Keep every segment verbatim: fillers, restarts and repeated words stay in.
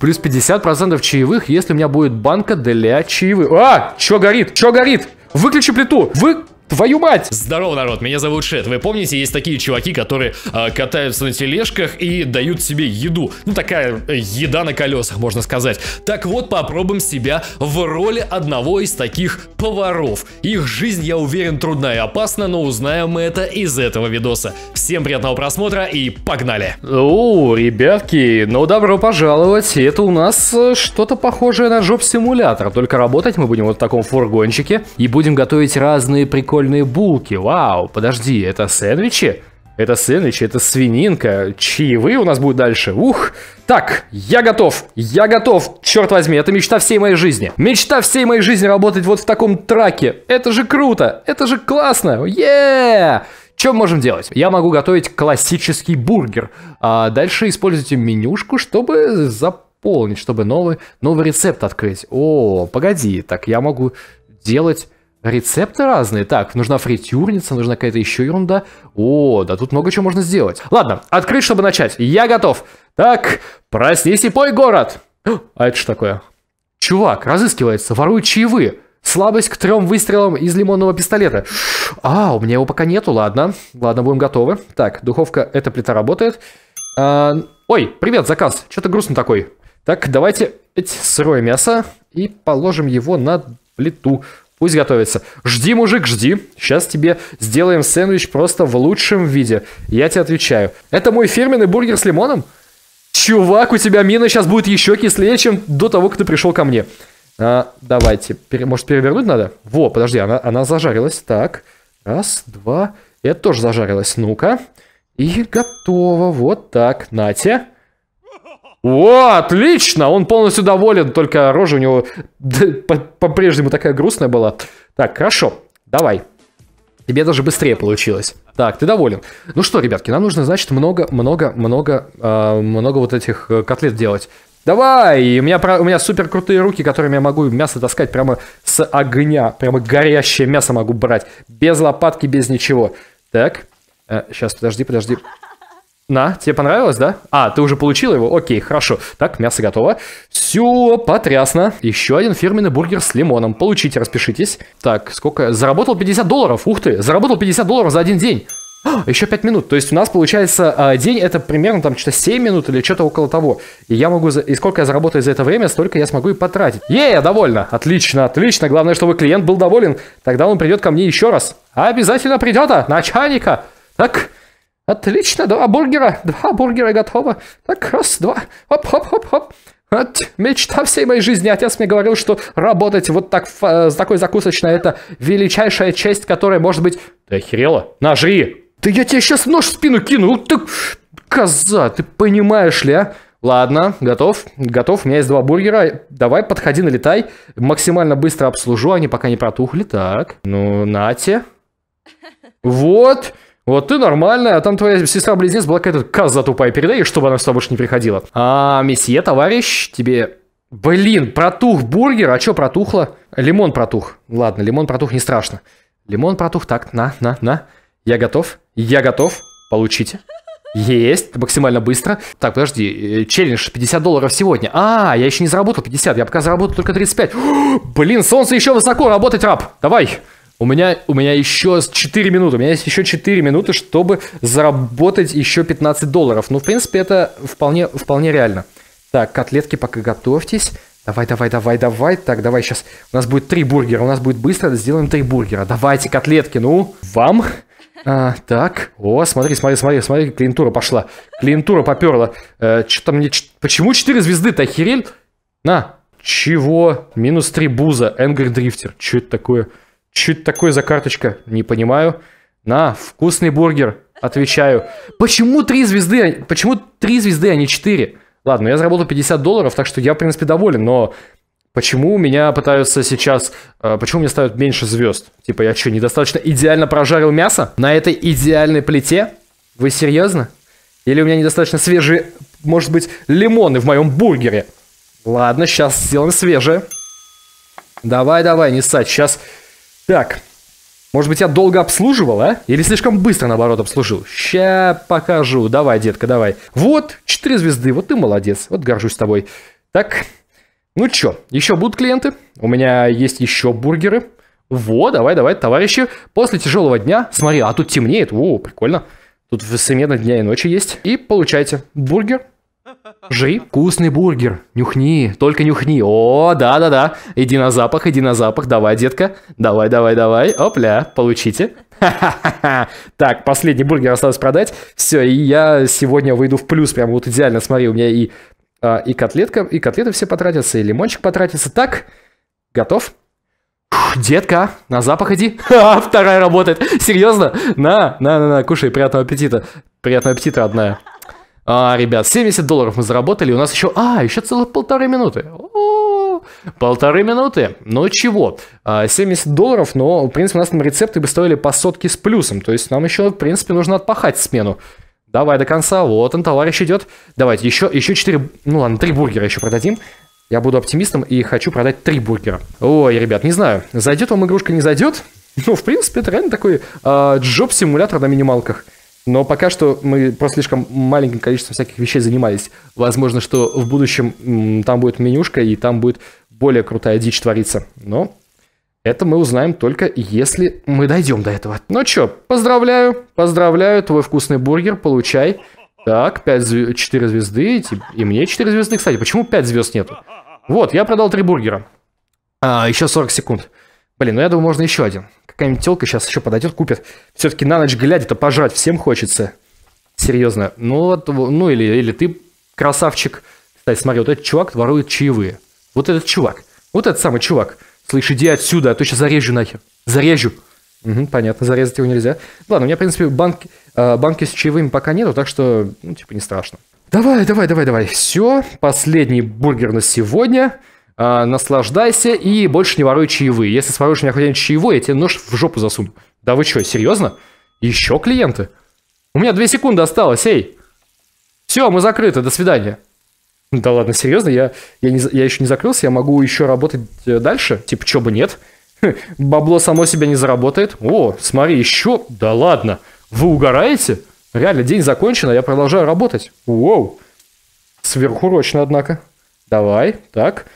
Плюс пятьдесят процентов чаевых, если у меня будет банка для чаевых. А, чё горит? Чё горит? Выключи плиту! Вы... Твою мать! Здорово, народ, меня зовут Шед. Вы помните, есть такие чуваки, которые э, катаются на тележках и дают себе еду. Ну, такая э, еда на колесах, можно сказать. Так вот, попробуем себя в роли одного из таких поваров. Их жизнь, я уверен, трудна и опасна, но узнаем мы это из этого видоса. Всем приятного просмотра и погнали! О, ребятки, ну добро пожаловать. Это у нас что-то похожее на жоп-симулятор. Только работать мы будем вот в таком фургончике и будем готовить разные прикольные булки. Вау, подожди, это сэндвичи? Это сэндвичи, это свининка. Чаевые у нас будут дальше. Ух, так, я готов, я готов. Черт возьми, это мечта всей моей жизни. Мечта всей моей жизни работать вот в таком траке. Это же круто, это же классно. Еее! Что мы можем делать? Я могу готовить классический бургер. А дальше используйте менюшку, чтобы заполнить, чтобы новый, новый рецепт открыть. О, погоди, так я могу делать... Рецепты разные. Так, нужна фритюрница, нужна какая-то еще ерунда. О, да тут много чего можно сделать. Ладно, открыть, чтобы начать. Я готов. Так, проснись и пой, город. А это что такое? Чувак разыскивается, ворует чаевые. Слабость к трем выстрелам из лимонного пистолета. А, у меня его пока нету, ладно. Ладно, будем готовы. Так, духовка, эта плита работает. А, ой, привет, заказ. Что-то грустный такой. Так, давайте сырое мясо и положим его на плиту. Пусть готовится. Жди, мужик, жди. Сейчас тебе сделаем сэндвич просто в лучшем виде. Я тебе отвечаю. Это мой фирменный бургер с лимоном? Чувак, у тебя мина сейчас будет еще кислее, чем до того, как ты пришел ко мне. А, давайте. Пере... Может, перевернуть надо? Во, подожди, она, она зажарилась. Так. Раз, два. Это тоже зажарилось. Ну-ка. И готово. Вот так. Нате. О, отлично! Он полностью доволен, только рожа у него по-прежнему такая грустная была. Так, хорошо, давай. Тебе даже быстрее получилось. Так, ты доволен. Ну что, ребятки, нам нужно, значит, много-много-много э, много вот этих котлет делать. Давай! У меня, у меня супер крутые руки, которыми я могу мясо таскать прямо с огня. Прямо горящее мясо могу брать. Без лопатки, без ничего. Так, э, сейчас, подожди, подожди. На, тебе понравилось, да? А, ты уже получил его? Окей, хорошо. Так, мясо готово. Все, потрясно. Еще один фирменный бургер с лимоном. Получите, распишитесь. Так, сколько? Заработал пятьдесят долларов. Ух ты, заработал пятьдесят долларов за один день. А, еще пять минут. То есть у нас получается день, это примерно там что-то семь минут или что-то около того. И я могу, и сколько я заработаю за это время, столько я смогу и потратить. Е, довольно. Отлично, отлично. Главное, чтобы клиент был доволен. Тогда он придет ко мне еще раз. Обязательно придет, а, начальника. Так... Отлично, два бургера, два бургера готово. Так, раз, два, хоп-хоп-хоп-хоп. Мечта всей моей жизни. Отец мне говорил, что работать вот так с такой закусочной — это величайшая честь, которая может быть... Ты охерела? Нажри! Да я тебе сейчас нож в спину кину, ты... Коза, ты понимаешь ли, а? Ладно, готов, готов, у меня есть два бургера. Давай, подходи, налетай. Максимально быстро обслужу, они пока не протухли. Так, ну, нате. Вот... Вот ты нормальная, а там твоя сестра-близнец была какая-то коза тупая. Передай, чтобы она с тобой больше не приходила. А, месье, товарищ, тебе... Блин, протух бургер, а чё протухло? Лимон протух. Ладно, лимон протух, не страшно. Лимон протух, так, на, на, на. Я готов, я готов, получите. Есть, максимально быстро. Так, подожди, челлендж пятьдесят долларов сегодня. А, я еще не заработал пятьдесят, я пока заработал только тридцать пять. Блин, солнце еще высоко, работать, раб, давай. У меня, у меня еще четыре минуты, у меня есть еще четыре минуты, чтобы заработать еще пятнадцать долларов. Ну, в принципе, это вполне, вполне реально. Так, котлетки пока готовьтесь. Давай, давай, давай, давай. Так, давай сейчас. У нас будет три бургера, у нас будет быстро, сделаем три бургера. Давайте, котлетки, ну, вам. А, так, о, смотри, смотри, смотри, смотри, клиентура пошла. Клиентура поперла. Э, что-то мне... Почему четыре звезды-то, охерель? На, чего? Минус три буза, Angry Drifter. Что это такое? Что это такое за карточка? Не понимаю. На, вкусный бургер. Отвечаю. Почему три звезды? Почему три звезды, а не четыре? Ладно, я заработал пятьдесят долларов, так что я, в принципе, доволен. Но почему меня пытаются сейчас... Почему мне ставят меньше звезд? Типа, я что, недостаточно идеально прожарил мясо? На этой идеальной плите? Вы серьезно? Или у меня недостаточно свежие, может быть, лимоны в моем бургере? Ладно, сейчас сделаем свежие. Давай, давай, не ссать. Сейчас... Так, может быть, я долго обслуживал, а? Или слишком быстро, наоборот, обслужил? Ща покажу. Давай, детка, давай. Вот, четыре звезды, вот ты молодец. Вот горжусь тобой. Так, ну чё, еще будут клиенты? У меня есть еще бургеры. Во, давай, давай, товарищи. После тяжелого дня, смотри, а тут темнеет. О, прикольно. Тут смена дня и ночи есть. И получайте бургер. Жи. Вкусный бургер. Нюхни, только нюхни. О, да-да-да. Иди на запах, иди на запах. Давай, детка. Давай, давай, давай. Опля, получите. Ха-ха-ха. Так, последний бургер осталось продать. Все, и я сегодня выйду в плюс. Прям вот идеально, смотри, у меня и, а, и котлетка, и котлеты все потратятся, и лимончик потратится. Так, готов. Детка, на запах иди. Ха, вторая работает. Серьезно? На, на, на, на, кушай, приятного аппетита. Приятного аппетита, родная. А, ребят, семьдесят долларов мы заработали. У нас еще... А, еще целых полторы минуты. О-о-о, полторы минуты. Ну чего? А, семьдесят долларов, но, в принципе, у нас там рецепты бы стоили по сотке с плюсом. То есть нам еще, в принципе, нужно отпахать смену. Давай до конца. Вот он, товарищ, идет. Давайте еще, еще четыре... Ну ладно, три бургера еще продадим. Я буду оптимистом и хочу продать три бургера. Ой, ребят, не знаю, зайдет вам игрушка, не зайдет. Ну, в принципе, это реально такой э, джоб-симулятор на минималках. Но пока что мы просто слишком маленьким количеством всяких вещей занимались. Возможно, что в будущем м, там будет менюшка и там будет более крутая дичь твориться. Но это мы узнаем только если мы дойдем до этого. Ну что, поздравляю, поздравляю, твой вкусный бургер, получай. Так, пять, четыре звезды, и мне четыре звезды, кстати, почему пять звезд нету? Вот, я продал три бургера. А, еще сорок секунд. Блин, ну я думаю, можно еще один. Какая-нибудь телка сейчас еще подойдет, купит. Все-таки на ночь глядя-то пожрать всем хочется. Серьезно. Ну, вот, ну или, или ты красавчик. Кстати, смотри, вот этот чувак ворует чаевые. Вот этот чувак. Вот этот самый чувак. Слышь, иди отсюда, а то сейчас зарежу нахер. Зарежу. Угу, понятно, зарезать его нельзя. Ладно, у меня, в принципе, банки, э, банки с чаевыми пока нету, так что, ну, типа, не страшно. Давай, давай, давай, давай. Все, последний бургер на сегодня. А, наслаждайся и больше не воруй чаевые. Если своруешь у меня хоть чаевой, я тебе нож в жопу засуну. Да вы что, серьезно? Еще клиенты? У меня две секунды осталось, эй. Все, мы закрыты, до свидания. Да ладно, серьезно, я, я, не, я еще не закрылся, я могу еще работать дальше? Типа, чё бы нет? Бабло само себя не заработает. О, смотри, еще. Да ладно. Вы угораете? Реально, день закончен, а я продолжаю работать. Уоу. Сверхурочно, однако. Давай, так.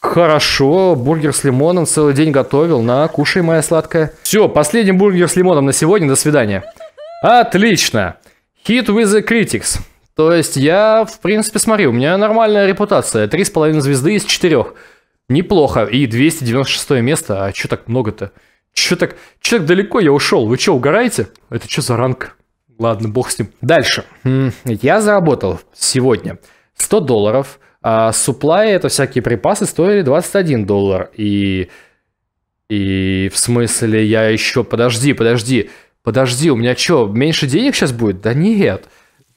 Хорошо, бургер с лимоном целый день готовил. На, кушай, моя сладкая. Все, последний бургер с лимоном на сегодня. До свидания. Отлично. Hit with the critics. То есть я, в принципе, смотри, у меня нормальная репутация. три с половиной звезды из четырёх. Неплохо. И двести девяносто шестое место. А что так много-то? Что так, чё так далеко я ушел? Вы что, угораете? Это что за ранг? Ладно, бог с ним. Дальше. Я заработал сегодня сто долларов. А суплай, это всякие припасы, стоили двадцать один доллар. И... И в смысле я еще... Подожди, подожди. Подожди, у меня что, меньше денег сейчас будет? Да нет.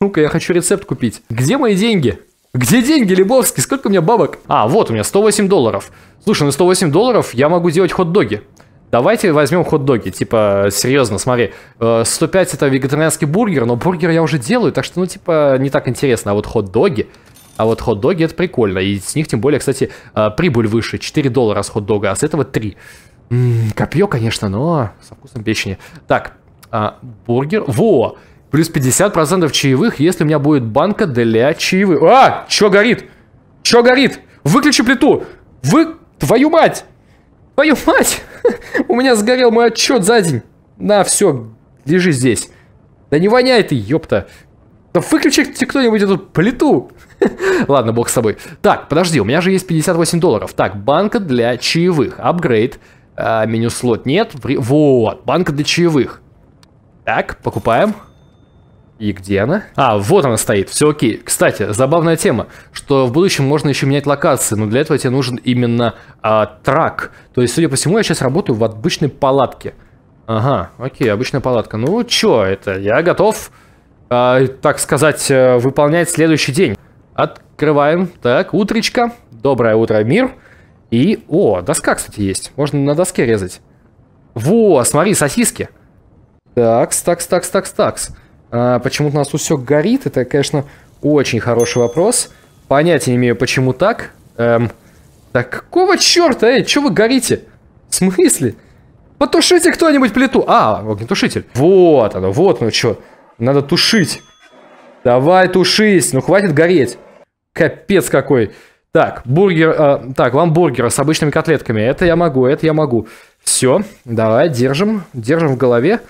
Ну-ка, я хочу рецепт купить. Где мои деньги? Где деньги, Лебовский? Сколько у меня бабок? А, вот у меня сто восемь долларов. Слушай, на сто восемь долларов я могу делать хот-доги. Давайте возьмем хот-доги. Типа, серьезно, смотри. сто пять это вегетарианский бургер, но бургер я уже делаю, так что, ну, типа, не так интересно. А вот хот-доги... А вот хот-доги это прикольно. И с них, тем более, кстати, прибыль выше. четыре доллара с хот-дога, а с этого три. М-м, копье, конечно, но со вкусом печени. Так, а, бургер. Во! Плюс пятьдесят процентов чаевых, если у меня будет банка для чаевых. А, чё горит? Чё горит? Выключи плиту! Вы... Твою мать! Твою мать! У меня сгорел мой отчет за день. На, все, лежи здесь. Да не воняй ты, ёпта. Да выключи кто-нибудь эту плиту. Ладно, бог с собой. Так, подожди, у меня же есть пятьдесят восемь долларов. Так, банка для чаевых. Апгрейд. А, меню слот нет. Вот, банка для чаевых. Так, покупаем. И где она? А, вот она стоит, все окей. Кстати, забавная тема, что в будущем можно еще менять локации, но для этого тебе нужен именно а, трак. То есть, судя по всему, я сейчас работаю в обычной палатке. Ага, окей, обычная палатка. Ну, чё это? Я готов, а, так сказать, выполнять следующий день. Открываем. Так, утречка. Доброе утро, мир. И, о, доска, кстати, есть. Можно на доске резать. Во, смотри, сосиски. Такс, такс, такс, такс, такс. А, почему-то у нас тут все горит. Это, конечно, очень хороший вопрос. Понятия не имею, почему так. Эм, так какого черта? Эй, что вы горите? В смысле? Потушите кто-нибудь плиту. А, огнетушитель. Вот оно, вот ну что. Надо тушить. Давай, тушись. Ну, хватит гореть. Капец какой. Так, бургер, э, так, ламбургер с обычными котлетками. Это я могу, это я могу. Все, давай, держим, держим в голове.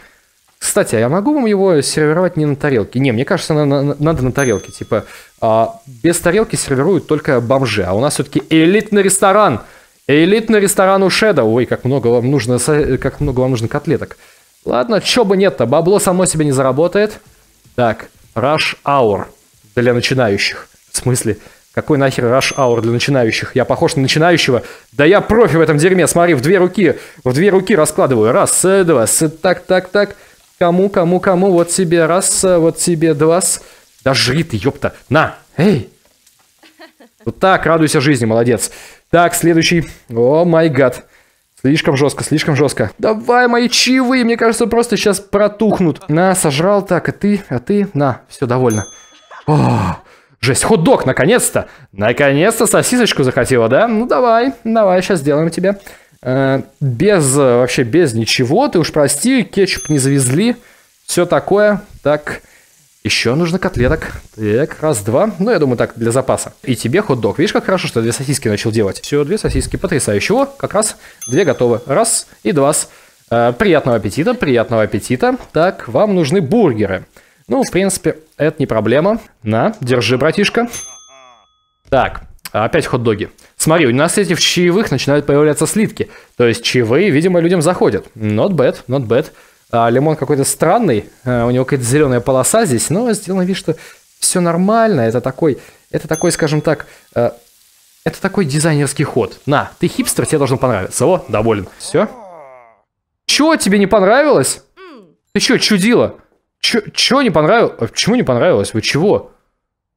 Кстати, а я могу вам его сервировать не на тарелке? Не, мне кажется, на, на, надо на тарелке. Типа, э, без тарелки сервируют только бомжи. А у нас все-таки элитный ресторан. Элитный ресторан у Шеда. Ой, как много вам нужно, как много вам нужно котлеток. Ладно, чё бы нет-то, бабло само себе не заработает. Так, rush hour для начинающих. В смысле... Какой нахер rush hour для начинающих? Я похож на начинающего. Да я профи в этом дерьме. Смотри, в две руки. В две руки раскладываю. Раз, два. Так, так, так. Кому, кому, кому. Вот тебе раз, вот тебе два. Да жри ты, ёпта. На. Эй. Вот так, радуйся жизни, молодец. Так, следующий. О май гад. Слишком жестко, слишком жестко. Давай, мои чаевые. Мне кажется, просто сейчас протухнут. На, сожрал. Так, а ты, а ты. На, все, довольно. О. Жесть, хот-дог, наконец-то! Наконец-то сосисочку захотела, да? Ну давай, давай, сейчас сделаем тебе. Э, без, вообще без ничего, ты уж прости, кетчуп не завезли. Все такое. Так, еще нужно котлеток. Так, раз, два. Ну, я думаю, так, для запаса. И тебе хот-дог. Видишь, как хорошо, что две сосиски начал делать. Все, две сосиски, потрясающе. О, как раз две готовы. Раз и два. Э, приятного аппетита, приятного аппетита. Так, вам нужны бургеры. Ну, в принципе, это не проблема. На, держи, братишка. Так, опять хот-доги. Смотри, у нас эти в чаевых начинают появляться слитки. То есть чаевые, видимо, людям заходят. Not bad, not bad. А, лимон какой-то странный. А, у него какая-то зеленая полоса здесь. Но сделано вид, что все нормально. Это такой, это такой, скажем так... Это такой дизайнерский ход. На, ты хипстер, тебе должен понравиться. О, доволен. Все. Чё, тебе не понравилось? Ты чё, чудила? Чё, чё не понравилось? Почему не понравилось? Вы чего?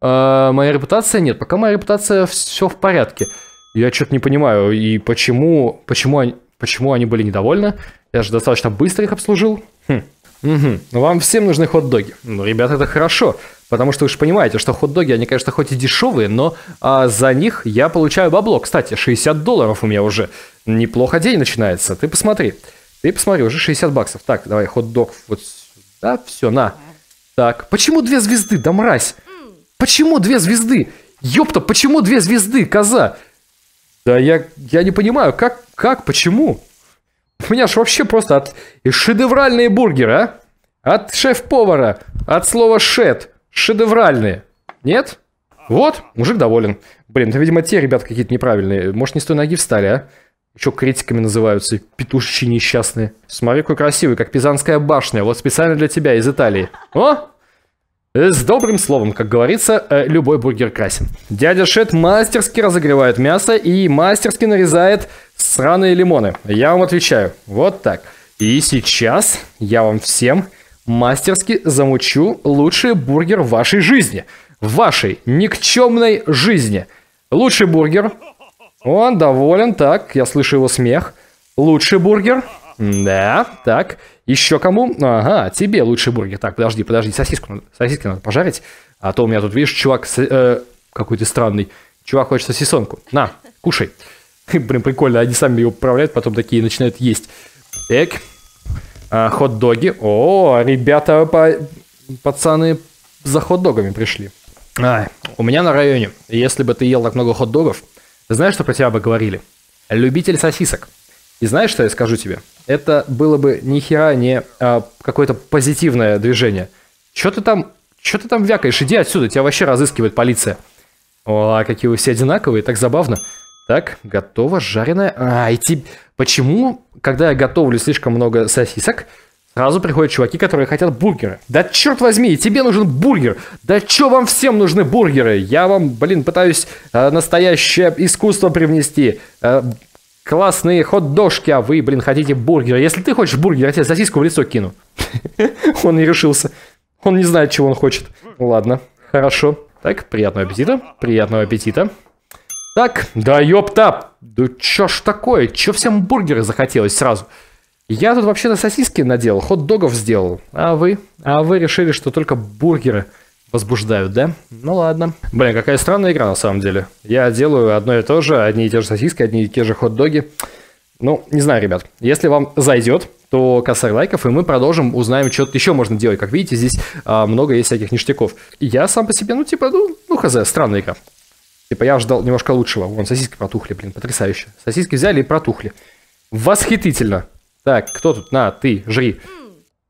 А, моя репутация? Нет, пока моя репутация, все в порядке. Я что-то не понимаю. И почему, почему, они, почему они были недовольны? Я же достаточно быстро их обслужил. Хм. Угу. Вам всем нужны хот-доги. Ну, ребята, это хорошо. Потому что вы же понимаете, что хот-доги, они, конечно, хоть и дешевые, но а, за них я получаю бабло. Кстати, шестьдесят долларов у меня уже. Неплохо день начинается. Ты посмотри. Ты посмотри, уже шестьдесят баксов. Так, давай хот-дог вот сюда. Да, все, на. Так, почему две звезды, да мразь? Почему две звезды? Ёпта, почему две звезды, коза? Да я, я не понимаю, как, как, почему? У меня же вообще просто от... шедевральные бургеры, а? От шеф-повара, от слова шед, шедевральные. Нет? Вот, мужик доволен. Блин, это, видимо, те ребята какие-то неправильные. Может, не с той ноги встали, а? Еще критиками называются, петушечи несчастные. Смотри, какой красивый, как Пизанская башня. Вот специально для тебя, из Италии. О! С добрым словом, как говорится, любой бургер красен. Дядя Шед мастерски разогревает мясо и мастерски нарезает сраные лимоны. Я вам отвечаю. Вот так. И сейчас я вам всем мастерски замучу лучший бургер в вашей жизни. В вашей никчемной жизни. Лучший бургер... Он доволен, так, я слышу его смех. Лучший бургер. Да, так, еще кому? Ага, тебе лучший бургер. Так, подожди, подожди, сосиску надо, сосиски надо пожарить. А то у меня тут, видишь, чувак, э, какой-то странный. Чувак хочет сосисонку. На, кушай. Блин, прикольно, они сами ее управляют, потом такие начинают есть. Так, а, хот-доги. О, ребята, по... пацаны за хот-догами пришли. А, у меня на районе, если бы ты ел так много хот-догов, знаешь, что про тебя бы говорили? Любитель сосисок. И знаешь, что я скажу тебе? Это было бы ни хера не а, какое-то позитивное движение. Че ты там, че ты там вякаешь? Иди отсюда, тебя вообще разыскивает полиция. О, какие вы все одинаковые, так забавно. Так, готово, жареное. А, идти. Почему, когда я готовлю слишком много сосисок, сразу приходят чуваки, которые хотят бургеры? Да черт возьми, и тебе нужен бургер. Да че вам всем нужны бургеры? Я вам, блин, пытаюсь э, настоящее искусство привнести. Э, классные хот-дошки, а вы, блин, хотите бургеры. Если ты хочешь бургер, я тебе сосиску в лицо кину. Он не решился. Он не знает, чего он хочет. Ладно, хорошо. Так, приятного аппетита, приятного аппетита. Так, да ёпта. Да чё ж такое? Чё всем бургеры захотелось сразу? Я тут вообще-то сосиски наделал, хот-догов сделал. А вы? А вы решили, что только бургеры возбуждают, да? Ну ладно. Блин, какая странная игра на самом деле. Я делаю одно и то же, одни и те же сосиски, одни и те же хот-доги. Ну, не знаю, ребят. Если вам зайдет, то косарь лайков, и мы продолжим, узнаем, что еще можно делать. Как видите, здесь а, много есть всяких ништяков. Я сам по себе, ну типа, ну, ну хз, странная игра. Типа я ждал немножко лучшего. Вон, сосиски протухли, блин, потрясающе. Сосиски взяли и протухли. Восхитительно. Так, кто тут? На, ты, жри.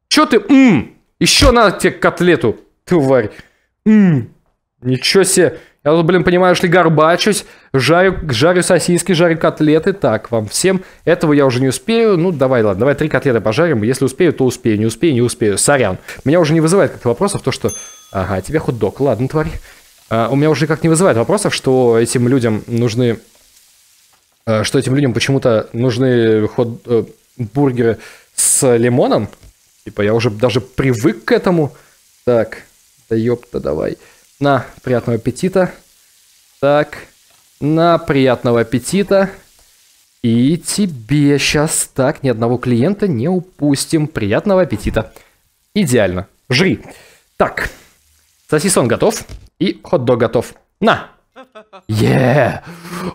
Чё ты? Ммм! Еще на тебе котлету, тварь. Ммм. Ничего себе. Я тут, блин, понимаешь ли, горбачусь. Жарю, жарю сосиски, жарю котлеты. Так, вам всем. Этого я уже не успею. Ну, давай, ладно, давай три котлеты пожарим. Если успею, то успею. Не успею, не успею. Сорян. Меня уже не вызывает как-то вопросов то, что... Ага, тебе хот-дог. Ладно, тварь. Uh, у меня уже как не вызывает вопросов, что этим людям нужны... Uh, что этим людям почему-то нужны хот- uh, бургеры с лимоном. Типа я уже даже привык к этому. Так, да ёпта, давай. На, приятного аппетита. Так, на, приятного аппетита. И тебе сейчас так ни одного клиента не упустим. Приятного аппетита. Идеально. Жри. Так, сосисон готов. И хот-дог готов. На! Еее! Yeah.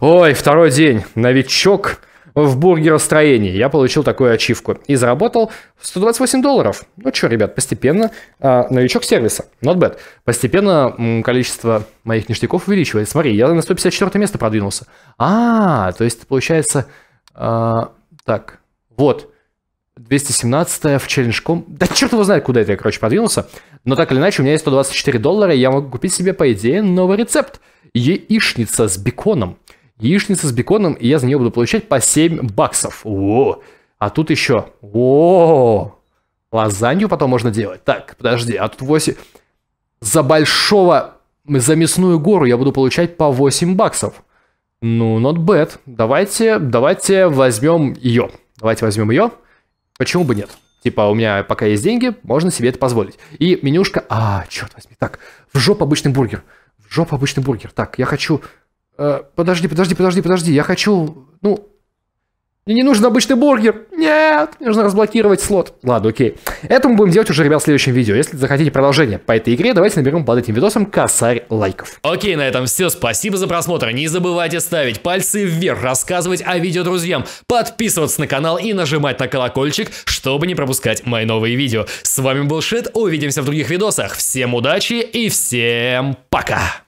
Ой, второй день. Новичок в бургеростроении. Я получил такую ачивку. И заработал сто двадцать восемь долларов. Ну что, ребят, постепенно а, новичок сервиса. Not bad. Постепенно м, количество моих ништяков увеличивается. Смотри, я на сто пятьдесят четвёртое место продвинулся. А, -а, а, то есть получается... А, так, вот. двести семнадцатое в челленджком. Да черт его знает, куда это я, короче, продвинулся. Но так или иначе, у меня есть сто двадцать четыре доллара, и я могу купить себе, по идее, новый рецепт. Яичница с беконом. Яичница с беконом, и я за нее буду получать по семь баксов. О, а тут еще... О, лазанью потом можно делать. Так, подожди, а тут восемь... За большого... За мясную гору я буду получать по восемь баксов. Ну, not bad. Давайте, давайте возьмем ее. Давайте возьмем ее. Почему бы нет? Типа, у меня пока есть деньги, можно себе это позволить. И менюшка... А, черт возьми. Так, в жопу обычный бургер. В жопу обычный бургер. Так, я хочу... Э, подожди, подожди, подожди, подожди. Я хочу... Ну... Мне не нужен обычный бургер. Нет, мне нужно разблокировать слот. Ладно, окей. Это мы будем делать уже, ребят, в следующем видео. Если захотите продолжение по этой игре, давайте наберем под этим видосом косарь лайков. Окей, на этом все. Спасибо за просмотр. Не забывайте ставить пальцы вверх, рассказывать о видео друзьям, подписываться на канал и нажимать на колокольчик, чтобы не пропускать мои новые видео. С вами был Шед. Увидимся в других видосах. Всем удачи и всем пока.